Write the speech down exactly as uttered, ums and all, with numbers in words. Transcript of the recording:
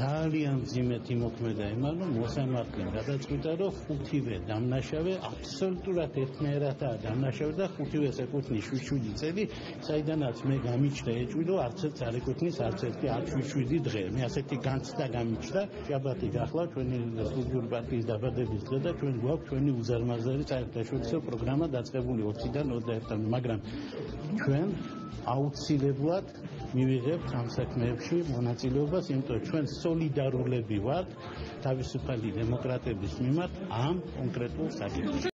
ძალიან ძიმეთი მოქმედა იმალო მოსამართლემ გადაწყვიტა რომ ხუთივე დამნაშავე აბსოლუტურად ერთნაირადაა დამნაშავე და ხუთივე ეკუთვნის შვიშვიდი წელი საიდანაც მე გამიჩნდა ეჭვიდო არც ერთ არ ეკუთვნის არც ერთი ათი შვიდი დღე მე ასეთი განცდა გამიჩნდა შაბათი გახლა ჩვენი სტუდიური პარტიის დაბადების დღე და ჩვენ გვაქვს ჩვენი უზარმაზარი საერთაშორისო პროგრამა დაწყებული ოთხიდან ოცამდე, მაგრამ ჩვენ აუცილებლად მივიღებთ ამ საქმეებში მონაწილეობას, იმიტომ ჩვენ სოლიდარულები ვართ თავისუფალი დემოკრატების მიმართ ამ კონკრეტულ საკითხში.